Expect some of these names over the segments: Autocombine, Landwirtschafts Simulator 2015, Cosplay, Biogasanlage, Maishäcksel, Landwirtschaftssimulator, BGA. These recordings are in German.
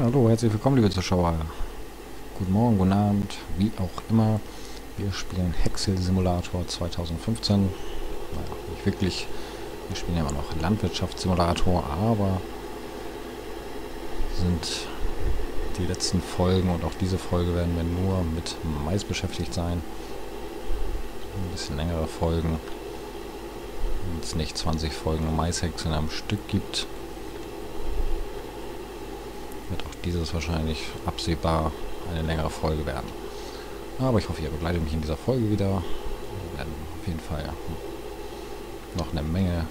Hallo, herzlich willkommen, liebe Zuschauer. Guten Morgen, guten Abend, wie auch immer. Wir spielen Hexel Simulator 2015. Naja, nicht wirklich. Wir spielen ja immer noch Landwirtschaftssimulator, aber sind die letzten Folgen und auch diese Folge werden wir nur mit Mais beschäftigt sein. Ein bisschen längere Folgen. Wenn es nicht 20 Folgen Maishexeln am Stück gibt. Dieses wahrscheinlich absehbar eine längere Folge werden. Aber ich hoffe, ihr begleitet mich in dieser Folge wieder. Wir werden auf jeden Fall noch eine Menge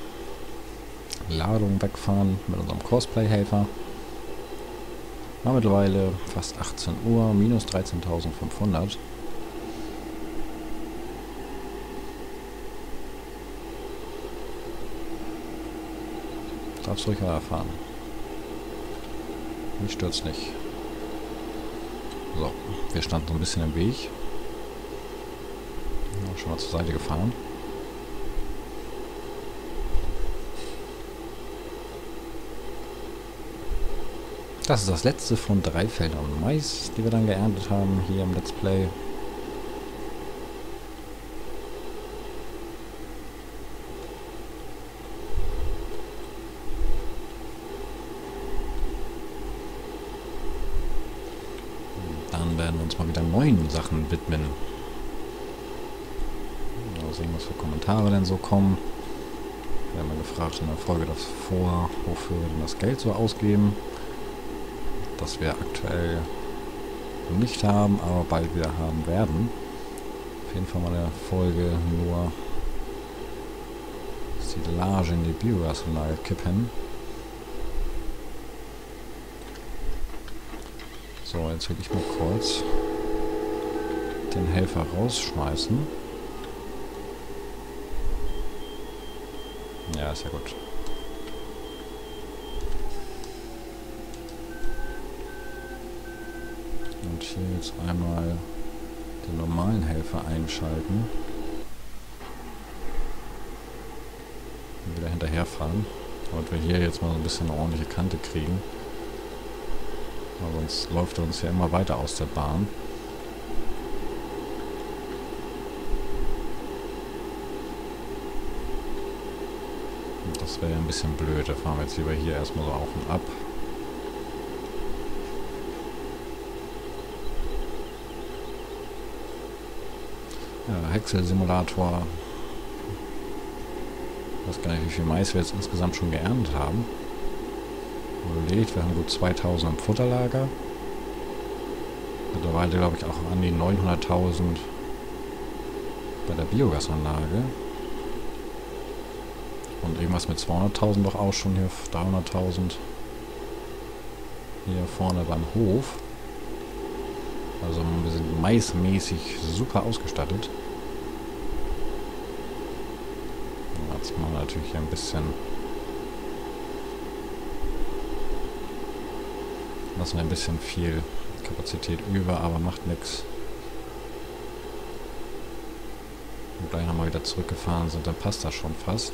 Ladung wegfahren mit unserem Cosplay-Helfer. War mittlerweile fast 18 Uhr, minus 13.500. Darfst du ruhig weiterfahren. Ich stürze nicht. So, wir standen so ein bisschen im Weg. Ja, schon mal zur Seite gefahren. Das ist das letzte von 3 Feldern Mais, die wir dann geerntet haben hier im Let's Play. Mal wieder neuen Sachen widmen. Mal sehen, was für Kommentare denn so kommen. Wir haben mal gefragt in der Folge davor, wofür wir denn das Geld so ausgeben, das wir aktuell nicht haben, aber bald wieder haben werden. Auf jeden Fall mal eine Folge nur Silage in die Biogasanlage kippen. So, jetzt will ich mal kurz den Helfer rausschmeißen. Ja, ist ja gut. Und hier jetzt einmal den normalen Helfer einschalten. Und wieder hinterherfahren. Und wir hier jetzt mal so ein bisschen eine ordentliche Kante kriegen. Sonst läuft er uns ja immer weiter aus der Bahn. Und das wäre ja ein bisschen blöd. Da fahren wir jetzt lieber hier erstmal so auf und ab. Ja, Hexel-Simulator. Ich weiß gar nicht, wie viel Mais wir jetzt insgesamt schon geerntet haben. Überlegt, wir haben gut 2000 im Futterlager. Mittlerweile glaube ich auch an die 900.000 bei der Biogasanlage. Und irgendwas mit 200.000 doch auch schon hier, 300.000 hier vorne beim Hof. Also wir sind maismäßig super ausgestattet. Jetzt machen wir natürlich hier ein bisschen... Lassen wir ein bisschen viel Kapazität über, aber macht nichts. Und gleich nochmal wieder zurückgefahren sind, dann passt das schon fast. So,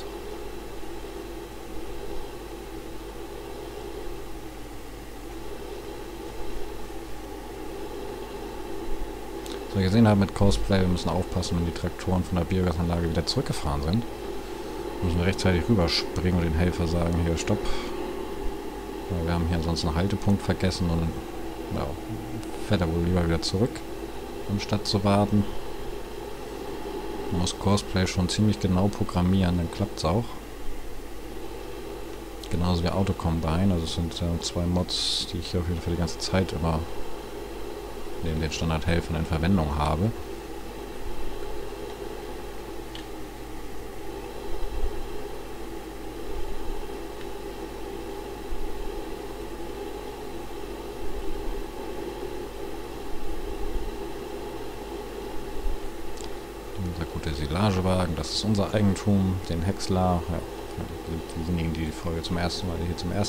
wie ihr gesehen habt mit Cosplay, wir müssen aufpassen, wenn die Traktoren von der Biogasanlage wieder zurückgefahren sind. Wir müssen rechtzeitig rüberspringen und den Helfer sagen, hier stopp. Wir haben hier ansonsten einen Haltepunkt vergessen und ja, fährt er wohl lieber wieder zurück, anstatt zu warten. Man muss Cosplay schon ziemlich genau programmieren, dann klappt es auch. Genauso wie Autocombine, also es sind 2 Mods, die ich auf jeden Fall die ganze Zeit immer neben den Standardhelfern in Verwendung habe. Silagewagen, das ist unser Eigentum, den Häcksler, ja, diejenigen, die die Folge zum ersten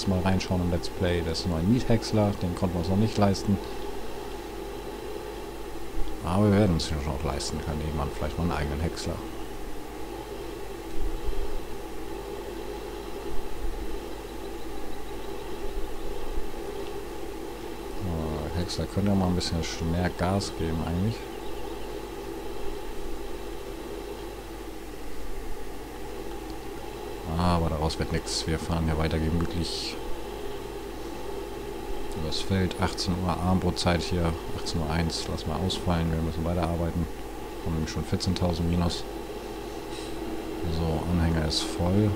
Mal reinschauen im Let's Play, das ist nur ein Miethäcksler, den konnten wir uns noch nicht leisten. Aber wir werden uns den schon auch leisten können, jemand vielleicht mal einen eigenen Häcksler. unterwegs. Da könnt ihr mal ein bisschen mehr Gas geben eigentlich. Aber daraus wird nichts. Wir fahren hier weiter gemütlich übers Feld. 18 Uhr Armbrotzeit hier. 18:01 Uhr. Lass mal ausfallen. Wir müssen weiterarbeiten. Haben nämlich schon 14.000 minus. So, Anhänger ist voll.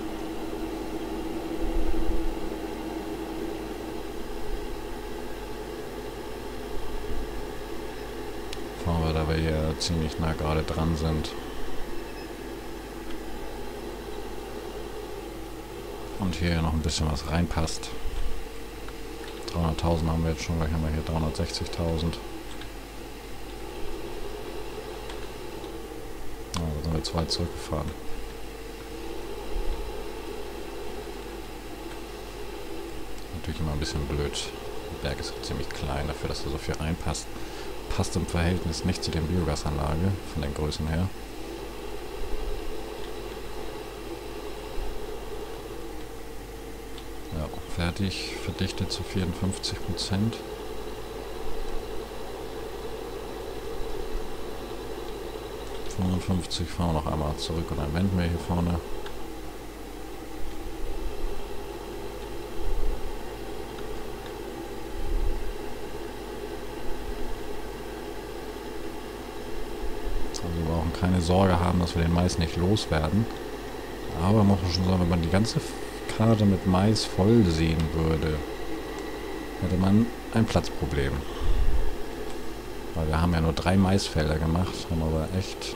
Fahren wir, da wir hier ziemlich nah gerade dran sind. Und hier noch ein bisschen was reinpasst. 300.000 haben wir jetzt schon, gleich haben wir hier 360.000. Da sind wir zu weit zurückgefahren. Natürlich immer ein bisschen blöd. Der Berg ist ziemlich klein, dafür, dass da so viel reinpasst. Passt im Verhältnis nicht zu der Biogasanlage, von den Größen her. Ja, fertig, verdichtet zu 54%. Fahren wir noch einmal zurück und dann wenden wir hier vorne. Also wir brauchen keine Sorge haben, dass wir den Mais nicht loswerden. Aber man muss schon sagen, wenn man die ganze Karte mit Mais voll sehen würde, hätte man ein Platzproblem. Weil wir haben ja nur 3 Maisfelder gemacht, haben aber echt...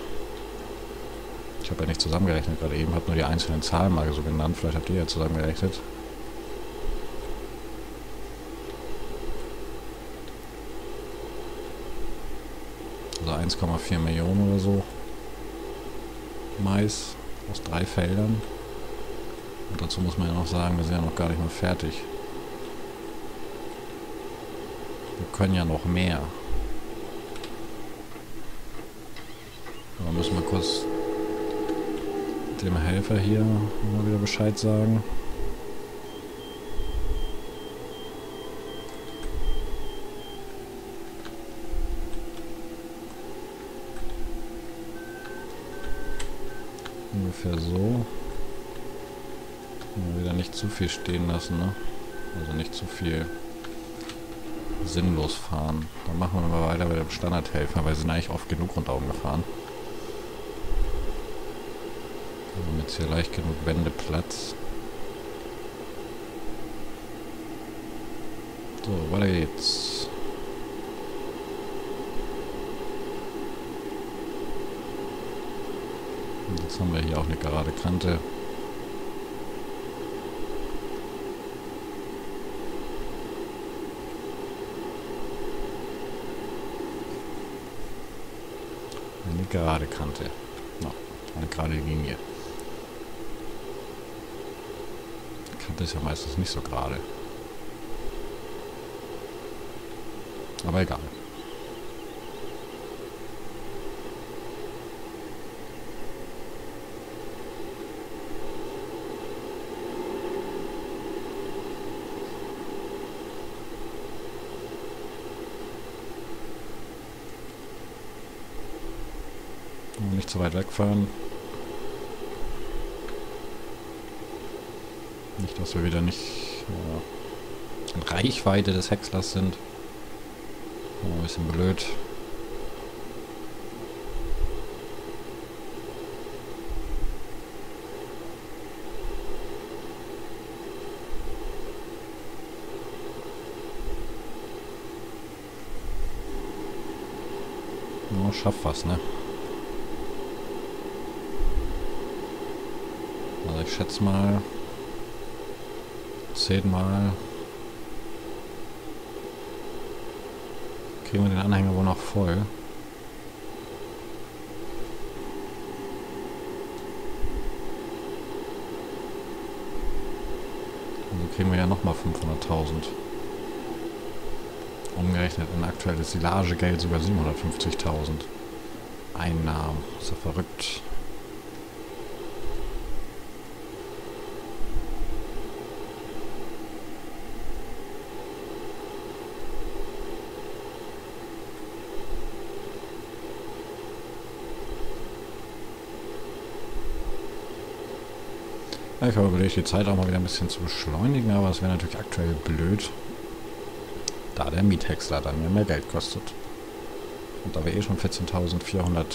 Ich habe ja nicht zusammengerechnet gerade eben, habe nur die einzelnen Zahlen mal so genannt, vielleicht habt ihr ja zusammengerechnet. Also 1,4 Millionen oder so Mais aus 3 Feldern. Und dazu muss man ja noch sagen, wir sind ja noch gar nicht mal fertig. Wir können ja noch mehr. Da müssen wir kurz dem Helfer hier mal wieder Bescheid sagen. Ungefähr so. Wieder nicht zu viel stehen lassen, ne? Also nicht zu viel sinnlos fahren. Dann machen wir mal weiter bei dem Standardhelfer, weil wir sind eigentlich oft genug rundherum gefahren. Wir haben jetzt hier leicht genug Wendeplatz. So, weiter geht's. Und jetzt haben wir hier auch eine gerade Kante. Eine gerade Kante. No, eine gerade Linie. Die Kante ist ja meistens nicht so gerade. Aber egal. Nicht zu weit wegfahren. Nicht, dass wir wieder nicht in Reichweite des Häckslers sind. Ein bisschen blöd. Ja, schafft was, ne? Ich schätze mal 10 Mal kriegen wir den Anhänger wohl noch voll. Also kriegen wir ja nochmal 500.000. Umgerechnet in aktuelles Silagegeld sogar 750.000 Einnahmen. Ist ja verrückt. Ich habe überlegt, die Zeit auch mal wieder ein bisschen zu beschleunigen, aber es wäre natürlich aktuell blöd, da der Miethäcksler dann mehr Geld kostet. Und da wir eh schon 14.400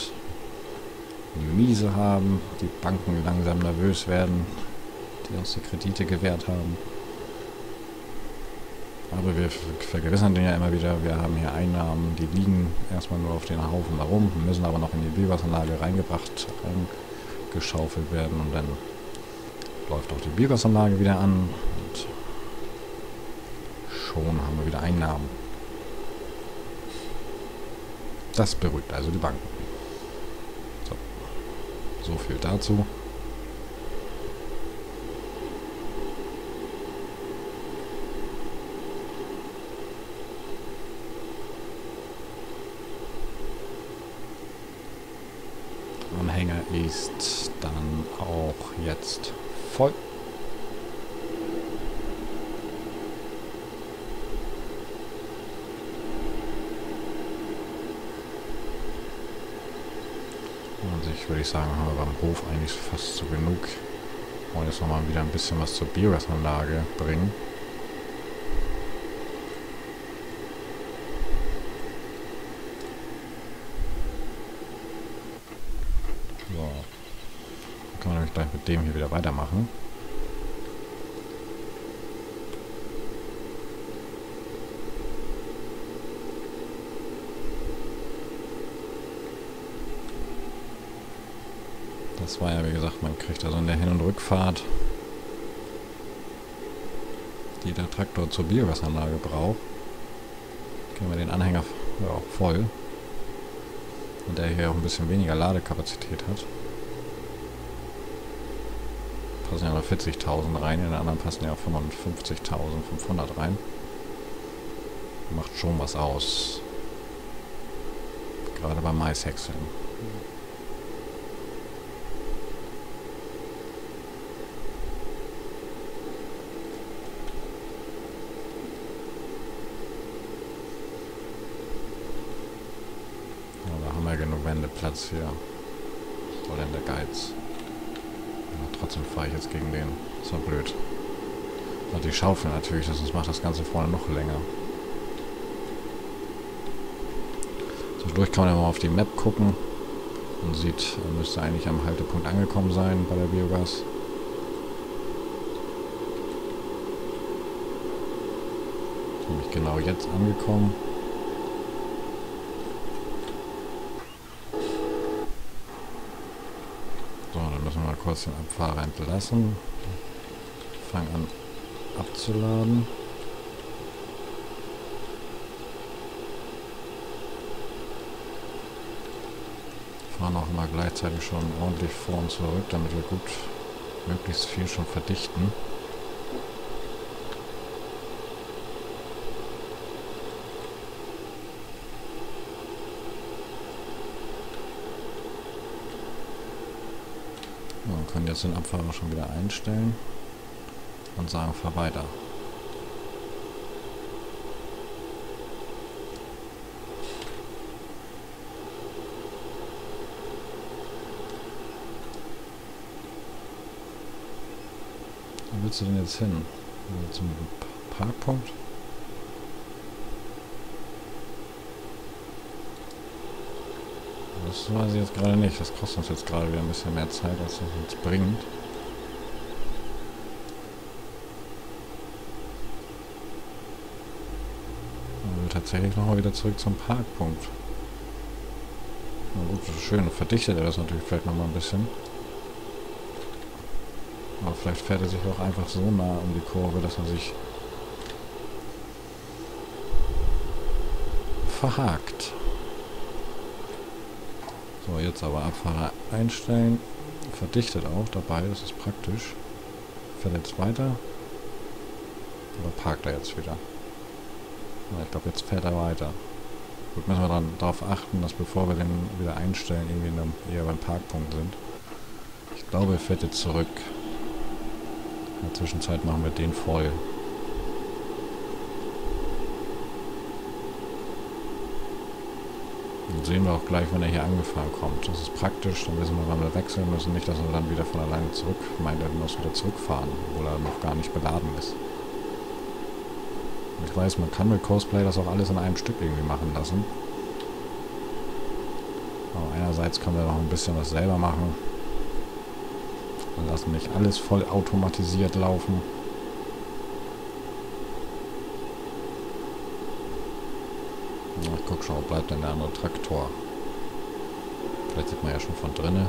Miese haben, die Banken langsam nervös werden, die uns die Kredite gewährt haben. Aber wir vergewissern den ja immer wieder, wir haben hier Einnahmen, die liegen erstmal nur auf den Haufen da rum, müssen aber noch in die Biogasanlage reingebracht, reingeschaufelt werden und dann läuft auch die Biogasanlage wieder an und schon haben wir wieder Einnahmen. Das beruhigt also die Banken. So viel dazu. Anhänger ist dann auch jetzt voll. Und ich würde sagen, haben wir beim Hof eigentlich fast so genug. Wollen jetzt nochmal wieder ein bisschen was zur Biogasanlage bringen. Gleich mit dem hier wieder weitermachen. Das war ja, wie gesagt, man kriegt also in der Hin- und Rückfahrt, die der Traktor zur Biogasanlage braucht, kriegen wir den Anhänger auch voll und der hier auch ein bisschen weniger Ladekapazität hat. Passen ja noch 40.000 rein, in den anderen passen ja auch 55.500 rein. Macht schon was aus. Gerade bei Maishäckseln. Ja, da haben wir genug Wendeplatz hier. Was soll denn der Geiz? Trotzdem fahre ich jetzt gegen den. Ist ja blöd. Und die Schaufel natürlich, sonst macht das Ganze vorne noch länger. Zwischendurch kann man ja mal auf die Map gucken und sieht, man müsste eigentlich am Haltepunkt angekommen sein bei der Biogas. Bin ich genau jetzt angekommen. Kurz den Abfahrer entlassen. Fang an abzuladen. Fahren auch immer gleichzeitig schon ordentlich vor und zurück, damit wir gut möglichst viel schon verdichten. Wir können jetzt den Abfahrer schon wieder einstellen und sagen, fahr weiter. Wo willst du denn jetzt hin? Zum Parkpunkt? Das weiß ich jetzt gerade nicht. Das kostet uns jetzt gerade wieder ein bisschen mehr Zeit, als das uns bringt. Also tatsächlich nochmal wieder zurück zum Parkpunkt. Na gut, das ist schön. Verdichtet er das natürlich vielleicht nochmal ein bisschen. Aber vielleicht fährt er sich auch einfach so nah um die Kurve, dass er sich verhakt. So, jetzt aber Abfahrer einstellen. Verdichtet auch dabei, das ist praktisch. Fährt jetzt weiter. Oder parkt er jetzt wieder? Na, ich glaube, jetzt fährt er weiter. Gut, müssen wir dann darauf achten, dass bevor wir den wieder einstellen, irgendwie eher beim Parkpunkt sind. Ich glaube, er fährt jetzt zurück. In der Zwischenzeit machen wir den voll. Das sehen wir auch gleich, wenn er hier angefahren kommt. Das ist praktisch, dann wissen wir, wann wir wechseln müssen. Nicht, dass er dann wieder von alleine zurück meint, er muss wieder zurückfahren, obwohl er noch gar nicht beladen ist. Ich weiß, man kann mit Cosplay das auch alles in einem Stück irgendwie machen lassen. Aber einerseits können wir noch ein bisschen was selber machen. Wir lassen nicht alles voll automatisiert laufen. Ach, guck schon, wo bleibt denn der andere Traktor? Vielleicht sieht man ja schon von drinnen.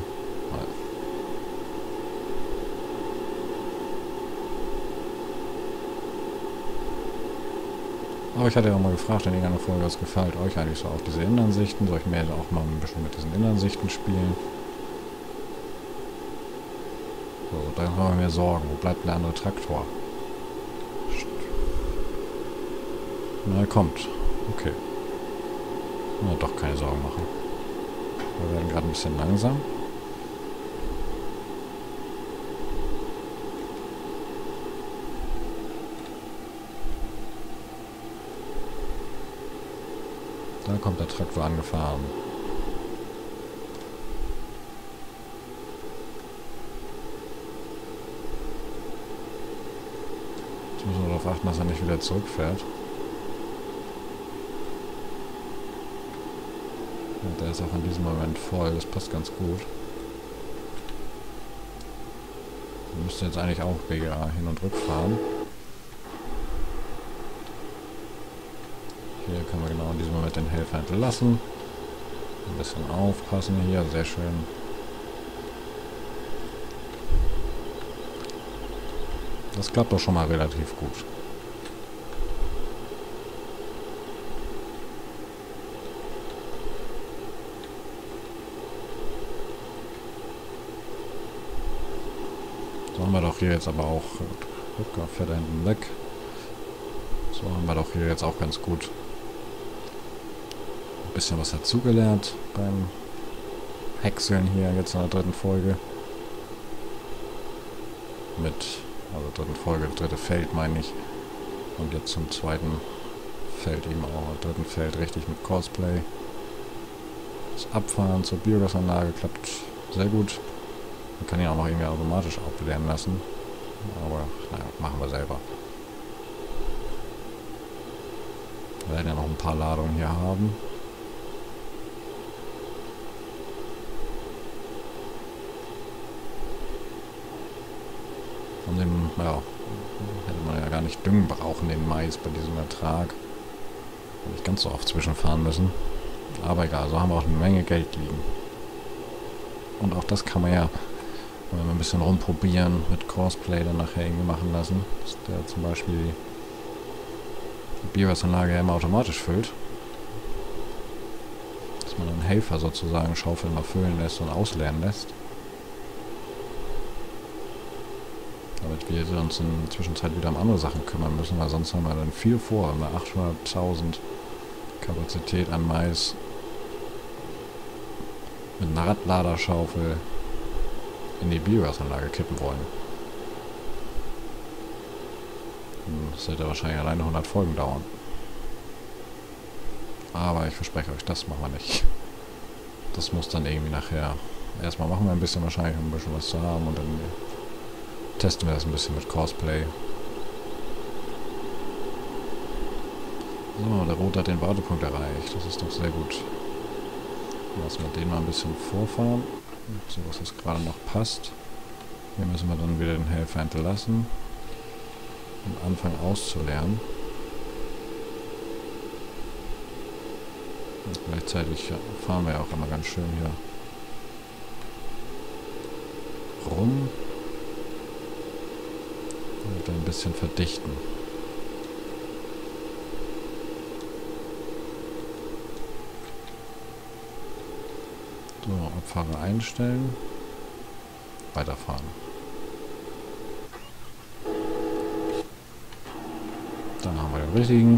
Aber ich hatte ja auch mal gefragt in irgendeiner Folge, was gefällt euch eigentlich so auf diese Innenansichten? Soll ich mir auch mal ein bisschen mit diesen Innenansichten spielen? So, dann machen wir mir Sorgen. Wo bleibt der andere Traktor? Na, er kommt. Okay. Na, doch keine Sorgen machen. Wir werden gerade ein bisschen langsam. Da kommt der Traktor angefahren. Jetzt müssen wir darauf achten, dass er nicht wieder zurückfährt. Und der ist auch in diesem Moment voll, das passt ganz gut. Wir müssen jetzt eigentlich auch BGA hin und rückfahren. Hier können wir genau in diesem Moment den Helfer entlassen. Ein bisschen aufpassen hier, sehr schön. Das klappt doch schon mal relativ gut. So haben wir doch hier jetzt aber auch... Rücker fährt da hinten weg. So haben wir doch hier jetzt auch ganz gut ein bisschen was dazugelernt beim Häckseln hier jetzt in der dritten Folge. Also dritten Folge, dritte Feld meine ich. Und jetzt zum zweiten Feld eben auch. Dritten Feld richtig mit Cosplay. Das Abfahren zur Biogasanlage klappt sehr gut. Man kann ihn auch noch irgendwie automatisch aufblähen lassen. Aber naja, machen wir selber. Wir werden ja noch ein paar Ladungen hier haben. Von dem, ja, hätte man ja gar nicht düngen brauchen, den Mais bei diesem Ertrag. Hätte nicht ganz so oft zwischenfahren müssen. Aber egal, so haben wir auch eine Menge Geld liegen. Und auch das kann man ja, wenn wir ein bisschen rumprobieren, mit Cosplay dann nachher irgendwie machen lassen. Dass der zum Beispiel die Biogasanlage ja immer automatisch füllt. Dass man einen Helfer sozusagen schaufeln mal füllen lässt und ausleeren lässt. Damit wir uns in der Zwischenzeit wieder um andere Sachen kümmern müssen, weil sonst haben wir dann viel vor. Wenn wir 800.000 Kapazität an Mais mit einer Radladerschaufel in die Biogasanlage kippen wollen. Das wird ja wahrscheinlich alleine 100 Folgen dauern. Aber ich verspreche euch, das machen wir nicht. Das muss dann irgendwie nachher... Erstmal machen wir ein bisschen wahrscheinlich, um ein bisschen was zu haben, und dann testen wir das ein bisschen mit Cosplay. So, der Rote hat den Wartepunkt erreicht. Das ist doch sehr gut. Lassen wir den mal ein bisschen vorfahren. So, dass das gerade noch passt. Hier müssen wir dann wieder den Helfer entlassen. Und anfangen auszulernen. Und gleichzeitig fahren wir ja auch immer ganz schön hier rum. Und ein bisschen verdichten. So, Abfahrer einstellen. Weiterfahren. Da haben wir den richtigen.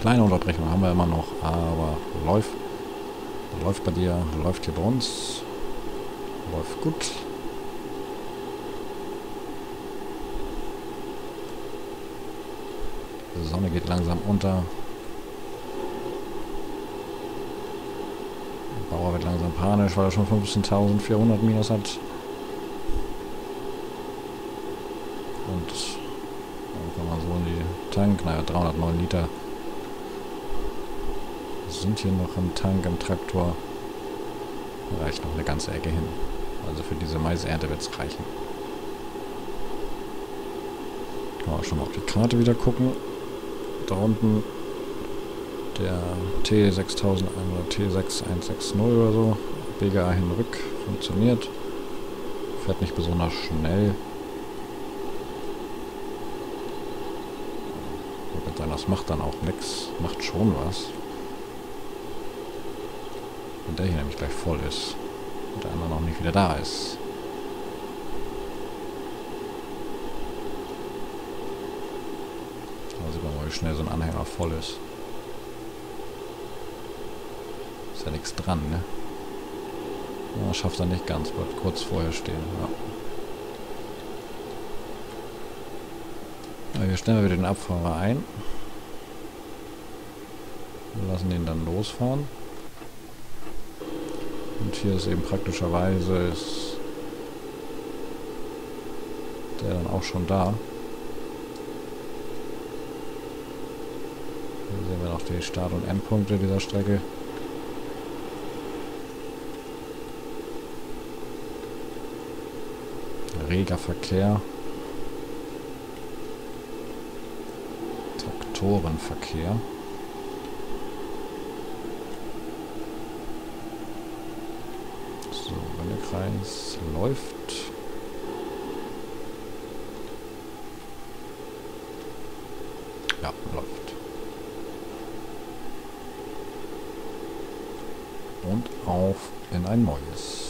Kleine Unterbrechung haben wir immer noch, aber läuft. Läuft bei dir, läuft hier bei uns. Läuft gut. Die Sonne geht langsam unter. Der Bauer wird langsam panisch, weil er schon 15.400 Minus hat. Und dann kann man so in die Tank, naja, 309 Liter sind hier noch im Tank, im Traktor. Da reicht noch eine ganze Ecke hin. Also für diese Maisernte wird es reichen. Kann man schon mal auf die Karte wieder gucken. Da unten der T6100 T6160 oder so. BGA hinrück funktioniert. Fährt nicht besonders schnell. Ich würde sagen, das macht dann auch nichts. Macht schon was. Wenn der hier nämlich gleich voll ist und der andere noch nicht wieder da ist. Da sieht man mal, wie schnell so ein Anhänger voll ist. Ist ja nichts dran, ne? Ja, schafft er nicht ganz, wird kurz vorher stehen. Ja. Hier stellen wir den Abfahrer ein. Wir lassen den dann losfahren. Und hier ist eben praktischerweise der dann auch schon da. Hier sehen wir noch die Start- und Endpunkte dieser Strecke. Reger Verkehr. Traktorenverkehr. Kreis läuft. Ja, läuft. Und auf in ein neues.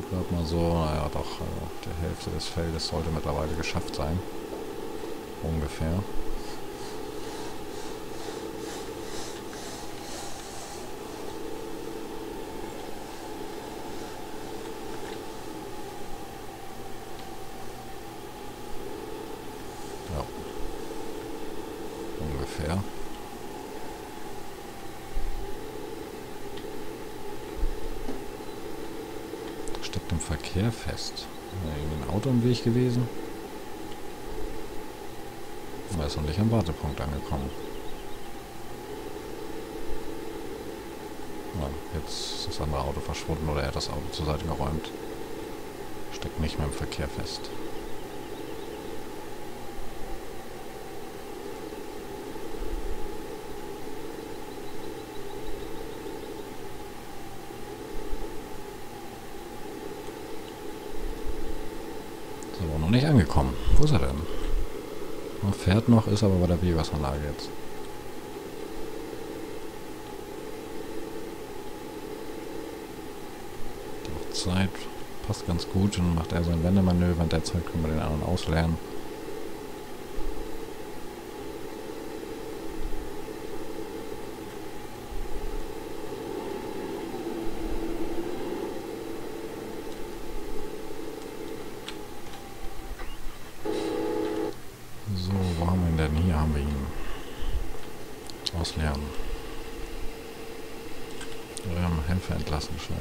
Ich glaube mal so, naja doch, die Hälfte des Feldes sollte mittlerweile geschafft sein. Ungefähr. Ja. Ungefähr. Steckt im Verkehr fest. Ein Auto im Weg gewesen. Er ist noch nicht am Wartepunkt angekommen. Ja, jetzt ist das andere Auto verschwunden oder er hat das Auto zur Seite geräumt. Steckt nicht mehr im Verkehr fest. Noch nicht angekommen. Wo ist er denn? Man fährt noch, ist aber bei der Biogasanlage jetzt. Doch Zeit passt ganz gut und macht er sein Wendemanöver. In der Zeit können wir den anderen ausleeren. So, wo haben wir ihn denn? Hier haben wir ihn. Ausleeren. Helfer entlassen, schnell.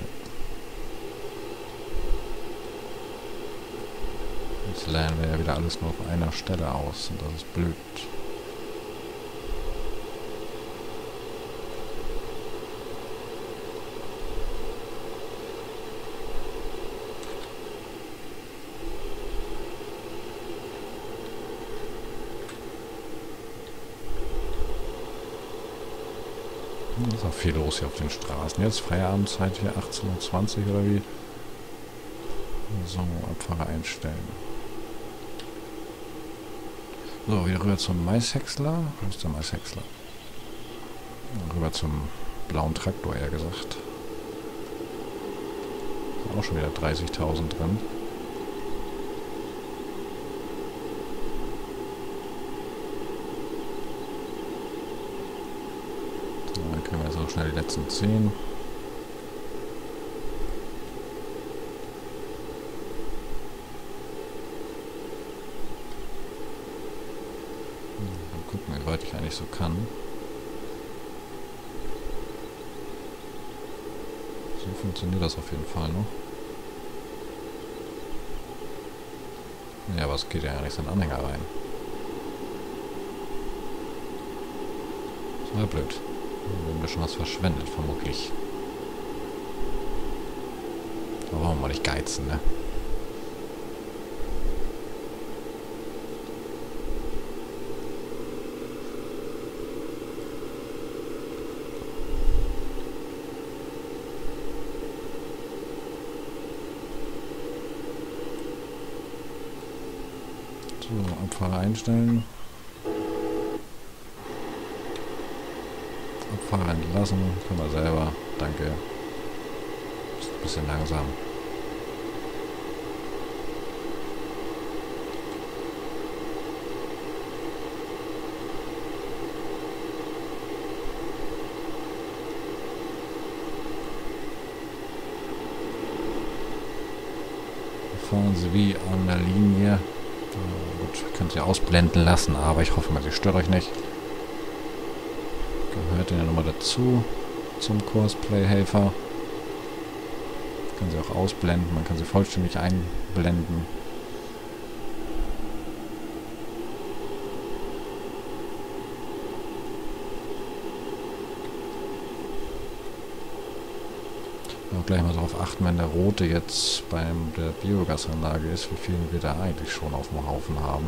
Jetzt lernen wir ja wieder alles nur auf einer Stelle aus und das ist blöd. Ist auch viel los hier auf den Straßen. Jetzt Feierabendzeit hier, 18:20 Uhr oder wie. So, Abfahrer einstellen. So, wieder rüber zum Maishäcksler. Wo ist der Maishäcksler? Rüber zum blauen Traktor, eher gesagt. Ist auch schon wieder 30.000 drin. Dann können wir jetzt auch schnell die letzten 10. gar nicht so kann. So funktioniert das auf jeden Fall noch. Ja, aber es geht ja gar nicht in den Anhänger rein. Das war ja blöd. Wir haben ja schon was verschwendet, vermutlich. Da brauchen wir nicht geizen, ne? So, Abfahrer einstellen. Abfahrer entlassen. Können wir selber. Danke. Ist ein bisschen langsam. Wir fahren sie wie an der Linie. Gut, könnt ihr ausblenden lassen, aber ich hoffe mal, sie stört euch nicht. Gehört ja nochmal dazu, zum Cosplay-Helfer. Kann sie auch ausblenden, man kann sie vollständig einblenden. Auch gleich mal darauf achten, wenn der rote jetzt bei der Biogasanlage ist, wie viel wir da eigentlich schon auf dem Haufen haben.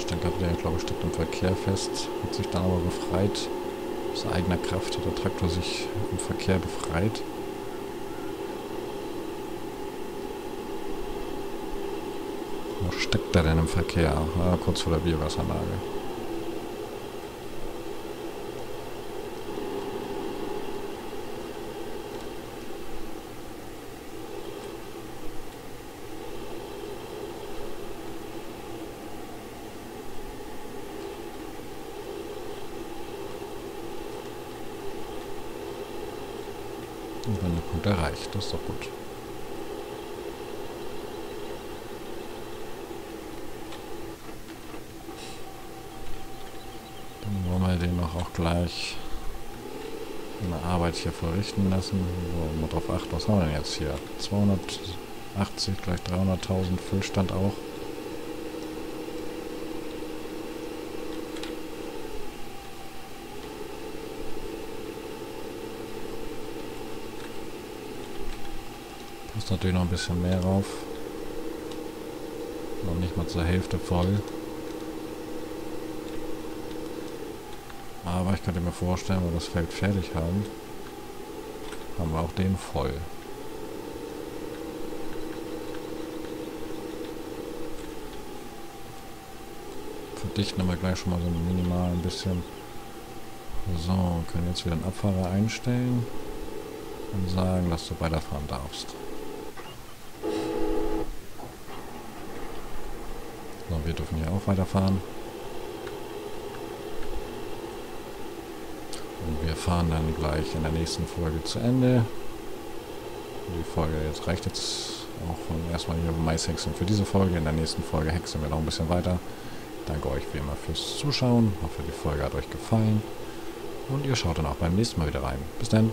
Stanker wieder, glaube ich, steckt im Verkehr fest, hat sich dann aber befreit. Aus eigener Kraft hat der Traktor sich im Verkehr befreit. Wo steckt er denn im Verkehr? Ja, kurz vor der Biogasanlage. Und wenn der Punkt erreicht, das ist doch gut. Dann wollen wir den noch auch gleich eine Arbeit hier verrichten lassen. So, mal drauf achten, was haben wir denn jetzt hier? 280, gleich 300.000 Füllstand auch. Muss natürlich noch ein bisschen mehr rauf. Noch nicht mal zur Hälfte voll. Aber ich könnte mir vorstellen, wenn wir das Feld fertig haben, haben wir auch den voll. Verdichten wir gleich schon mal so minimal ein bisschen. So, können jetzt wieder einen Abfahrer einstellen und sagen, dass du weiterfahren darfst. So, wir dürfen hier auch weiterfahren. Und wir fahren dann gleich in der nächsten Folge zu Ende. Die Folge jetzt reicht jetzt auch von erstmal hier Maishexen für diese Folge. In der nächsten Folge hexen wir noch ein bisschen weiter. Danke euch wie immer fürs Zuschauen. Ich hoffe, die Folge hat euch gefallen. Und ihr schaut dann auch beim nächsten Mal wieder rein. Bis dann.